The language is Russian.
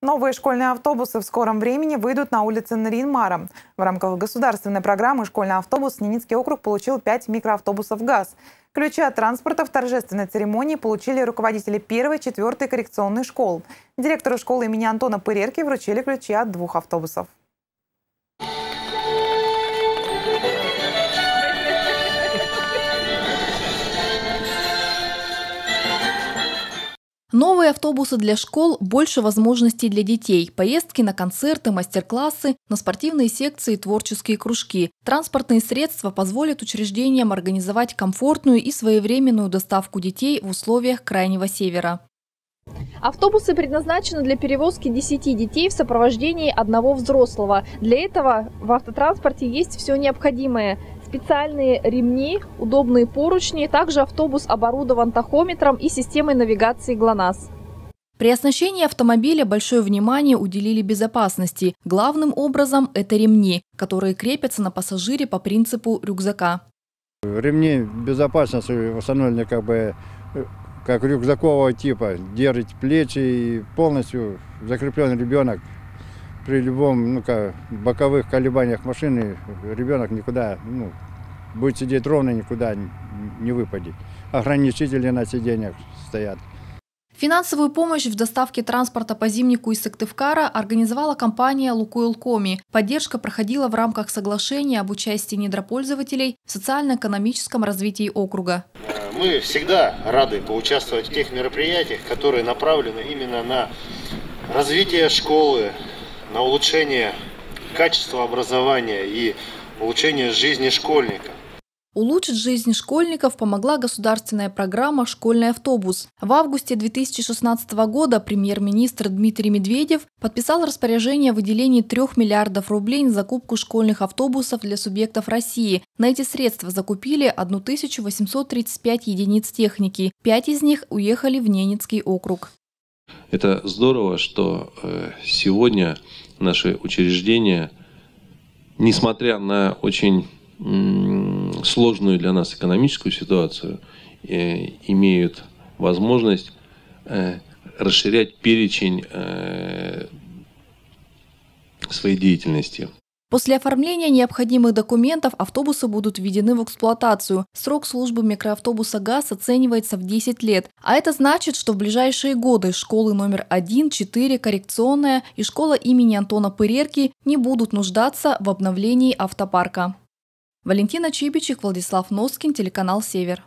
Новые школьные автобусы в скором времени выйдут на улицы Нарьян-Мара. В рамках государственной программы «Школьный автобус» Ниницкий округ получил 5 микроавтобусов «ГАЗ». Ключи от транспорта в торжественной церемонии получили руководители 1-й и 4-й коррекционных школ. Директору школы имени Антона Пырерки вручили ключи от 2 автобусов. Новые автобусы для школ, больше возможностей для детей. Поездки на концерты, мастер-классы, на спортивные секции, творческие кружки. Транспортные средства позволят учреждениям организовать комфортную и своевременную доставку детей в условиях Крайнего Севера. Автобусы предназначены для перевозки 10 детей в сопровождении одного взрослого. Для этого в автотранспорте есть все необходимое. Специальные ремни, удобные поручни. Также автобус оборудован тахометром и системой навигации ГЛОНАСС. При оснащении автомобиля большое внимание уделили безопасности. Главным образом это ремни, которые крепятся на пассажире по принципу рюкзака. Ремни безопасности установлены как рюкзакового типа. Держит плечи и полностью закреплен ребенок. При любом боковых колебаниях машины ребенок никуда будет сидеть ровно, никуда не выпадет. Ограничители на сиденьях стоят. Финансовую помощь в доставке транспорта по Зимнику из Сыктывкара организовала компания «Лукойл-Коми». Поддержка проходила в рамках соглашения об участии недропользователей в социально-экономическом развитии округа. Мы всегда рады поучаствовать в тех мероприятиях, которые направлены именно на развитие школы, на улучшение качества образования и улучшение жизни школьника. Улучшить жизнь школьников помогла государственная программа «Школьный автобус». В августе 2016 года премьер-министр Дмитрий Медведев подписал распоряжение о выделении 3 миллиардов рублей на закупку школьных автобусов для субъектов России. На эти средства закупили 1835 единиц техники. 5 из них уехали в Ниницкий округ. Это здорово, что сегодня наши учреждения, несмотря на очень сложную для нас экономическую ситуацию, имеют возможность расширять перечень своей деятельности. После оформления необходимых документов автобусы будут введены в эксплуатацию. Срок службы микроавтобуса «ГАЗ» оценивается в 10 лет. А это значит, что в ближайшие годы школы номер 1, 4, коррекционная и школа имени Антона Пырерки не будут нуждаться в обновлении автопарка. Валентина Чибичик, Владислав Носкин, телеканал «Север».